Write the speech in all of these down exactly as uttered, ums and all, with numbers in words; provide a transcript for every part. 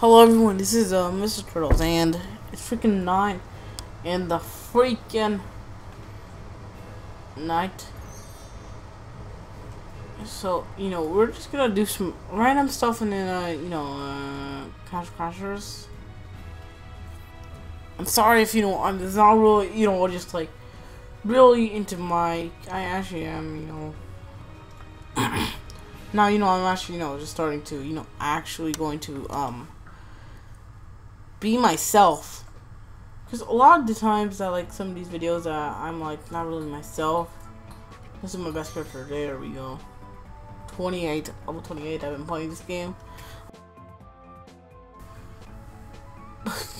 Hello everyone, this is uh, Mister Turtles, and it's freaking nine in the freaking night. So, you know, we're just gonna do some random stuff and then, uh, you know, uh, Castle Crashers. I'm sorry if, you know, I'm not really, you know, just like really into my, I actually am, you know, now, you know, I'm actually, you know, just starting to, you know, actually going to, um, be myself, because a lot of the times that like some of these videos that uh, I'm like not really myself. This is my best character. There we go. twenty-eight, level twenty-eight. I've been playing this game.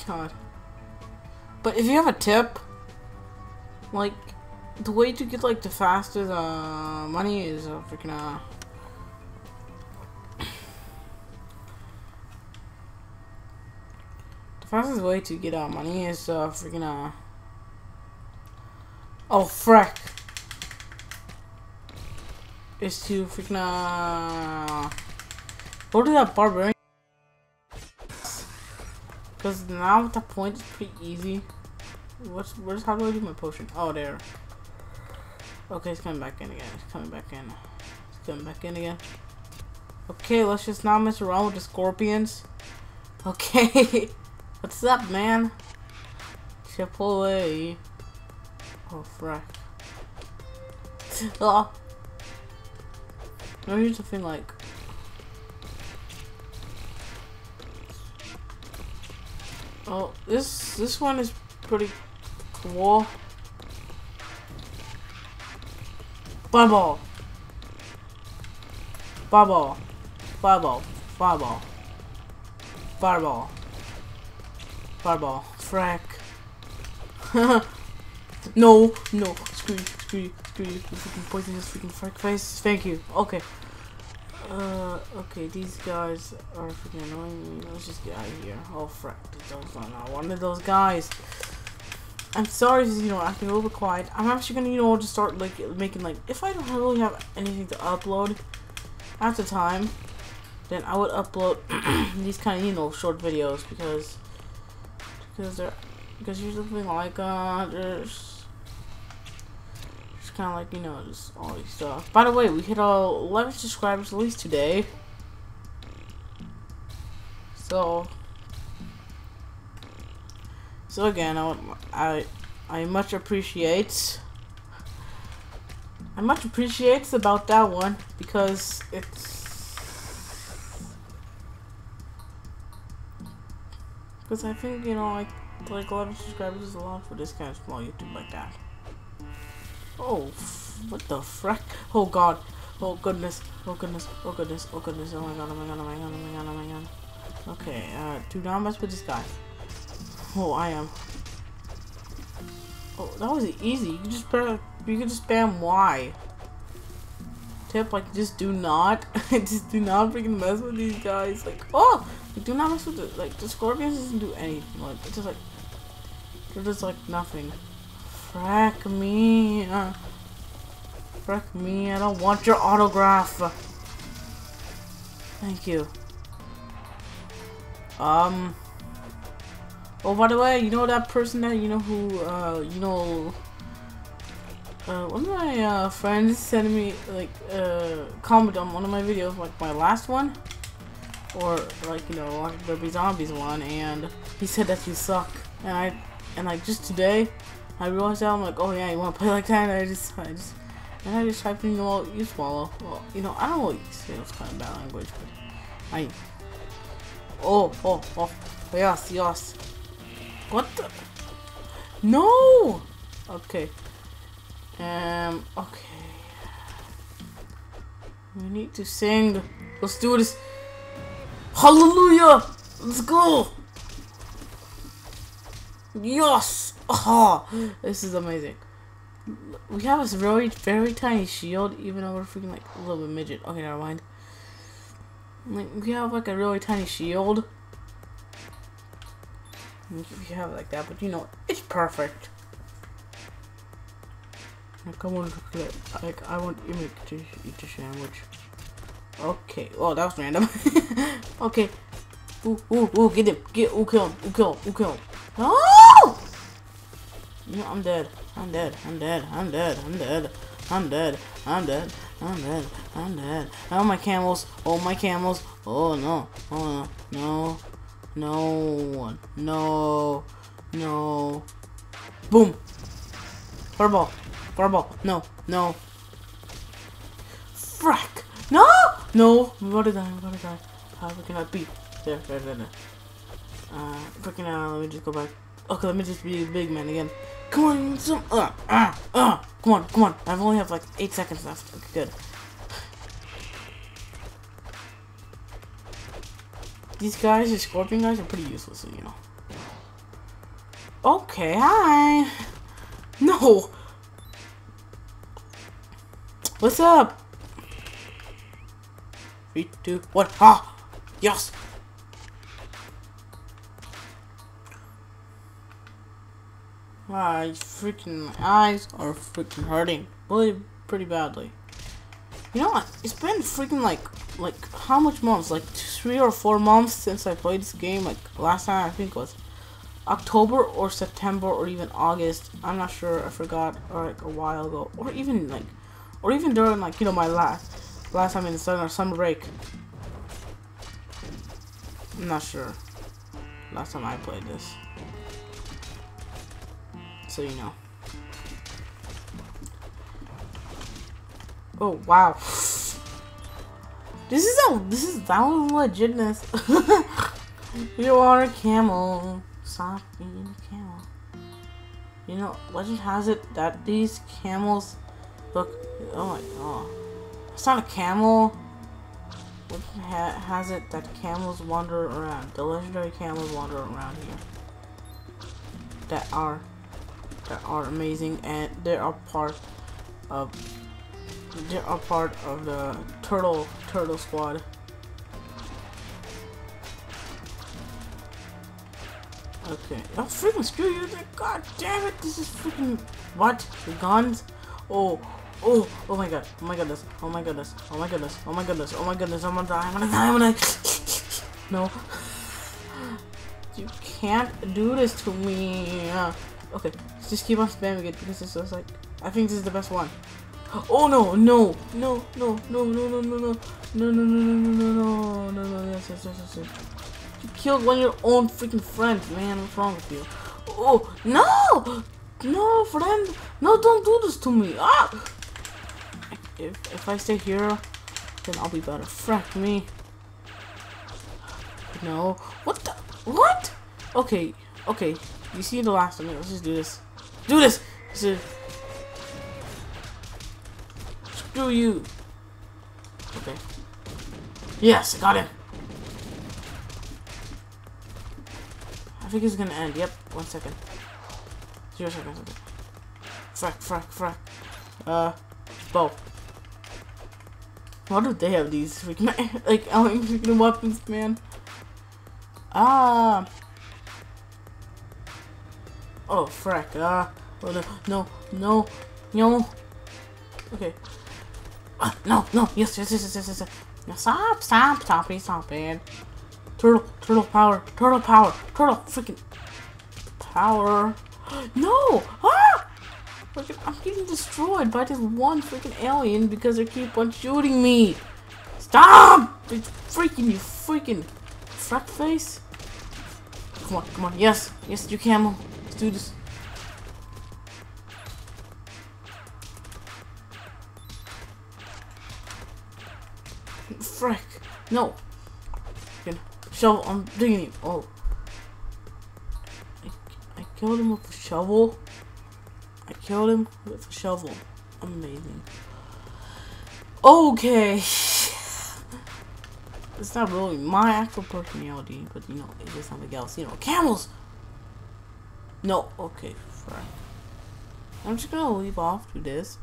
God. But if you have a tip, like the way to get like the fastest uh money is uh, freaking uh. fastest way to get our money is uh freaking uh oh frack is to freaking uh go to that barbarian, because now at that point it's pretty easy. What's where's how do I do my potion? Oh, there. Okay, it's coming back in again. It's coming back in. It's coming back in again. Okay, let's just not mess around with the scorpions. Okay. What's up, man? Chip away. Oh, frack. Oh. No, here's the thing, like... Oh, this, this one is pretty cool. Bubble! Bubble. Bubble. Bubble. Bubble. Fireball. Frack. No, no. Screw you, screw you, screw you. You freaking poisonous freaking frack face. Thank you. Okay. Uh, okay, these guys are freaking annoying me. Let's just get out of here. Oh, frack. Those are not one of those guys. I'm sorry if, you know, acting a little bit quiet. I'm actually gonna, you know, just start, like, making, like, if I don't really have anything to upload at the time, then I would upload these kind of, you know, short videos, because... Because there, because you're something like uh, there's, just kind of like, you know, just all these stuff. By the way, we hit uh, eleven subscribers at least today, so, so again, I would, I, I much appreciate, I much appreciates about that one, because it's. Because I think, you know, like, like eleven subscribers is a lot for this kind of small YouTube like that. Oh, f what the frack? Oh god. Oh goodness. Oh goodness. Oh goodness. Oh goodness. Oh my god. Oh my god. Oh my god. Oh my god. Oh my god. Okay, uh, do not mess with this guy. Oh, I am. Oh, that was easy. You can just, you can just spam Y. Tip, like, just do not, just do not freaking mess with these guys. Like, oh! Do not mess with the, like, the scorpions doesn't do anything, like, it's just like, they're just like nothing. Frack me, uh, frack me, I don't want your autograph. Thank you. Um, oh, by the way, you know that person that, you know, who, uh, you know, uh, one of my, uh, friends sent me, like, uh, comment on one of my videos, like, my last one. Or, like, you know, like the Zombie Zombies one, and he said that you suck, and I, and like just today, I realized that I'm like, oh yeah, you want to play like that, and I just, I just, and I just typed in, you know, you swallow. Well, you know, I don't really say those kind of bad language, but I, oh, oh, oh, yes, yes, what the, no, okay, um, okay, we need to sing, let's do this. Hallelujah! Let's go! Yes! Oh, this is amazing. We have this very, very tiny shield, even though we're freaking like a little bit midget. Okay, never mind. Like, we have like a really tiny shield. We have it like that, but you know, it's perfect. Like, I want to, like, I want to eat a sandwich. Okay, well, that was random. Okay, Ooh, ooh, ooh, get him. Get, ooh, kill him. Ooh, kill him. Ooh, kill him. No! No, I'm dead. I'm dead. I'm dead. I'm dead. I'm dead. I'm dead. I'm dead. I'm dead. I'm dead. Oh, my camels. Oh, my camels. Oh, no. Oh, no. No. No. No. No. Boom. Fireball. Fireball. No. No. Frack. No. No. I'm about to die. I'm about to die. How can I be? There, there, there, there. Uh, freaking out. Let me just go back. Okay, let me just be a big man again. Come on, some. Uh, uh, uh. Come on, come on. I only have like eight seconds left. Okay, good. These guys, the scorpion guys, are pretty useless, so you know. Okay, hi. No. What's up? Three, two, one. Ah, yes. My freaking eyes are freaking hurting really pretty badly. You know what? It's been freaking like like how much months? Like three or four months since I played this game. Like last time I think it was October or September or even August. I'm not sure. I forgot. Or like a while ago. Or even like, or even during like you know my last last time in the summer summer break. I'm not sure. Last time I played this. So you know. Oh wow! This is a this is that was legitness. You are a camel. Stop being a camel. You know, legend has it that these camels look. Oh my god! It's not a camel. Legend ha has it that camels wander around. The legendary camels wander around here. That are. That are amazing, and they are part of they are part of the turtle turtle squad. Okay, oh freaking screw you! God damn it! This is freaking what the guns? Oh, oh, oh my god! Oh my goodness! Oh my goodness! Oh my goodness! Oh my goodness! Oh my goodness! I'm gonna die! I'm gonna die! I'm gonna die! No, you can't do this to me. Okay, just keep on spamming it because it's just like I think this is the best one. Oh no, no, no, no, no, no, no, no, no, no, no, no, no, no, no, no, yes, yes, yes, yes. You killed one of your own freaking friends, man. What's wrong with you? Oh no, no, friend, no, don't do this to me. Ah, if if I stay here, then I'll be better. Frack me. No, what the what? Okay, okay. You see the last one. Let's just do this. Do this! This is... Screw you! Okay. Yes! I got him! I think it's gonna end. Yep. One second. Zero seconds. Okay. Frack, frack, frack. Uh... Bow. Why do they have these freaking... like, I'm freaking weapons, man. Ah... Uh, Oh frack! Ah, oh no, no, no, no. Okay. Ah, no, no. Yes, yes, yes, yes, yes, yes. No, stop, stop, stop, please, stop, man. Turtle, turtle power, turtle power, turtle freaking power. No! Ah! Freaking, I'm getting destroyed by this one freaking alien because they keep on shooting me. Stop! It's freaking you, freaking frack face. Come on, come on. Yes, yes, you camel. Do this. Frack. No. Shovel. I'm digging him. Oh. I, I killed him with a shovel. I killed him with a shovel. Amazing. Okay. It's not really my actual personality, but you know, it's just something else. You know, camels! No, okay, frack. I'm just gonna leave off to this.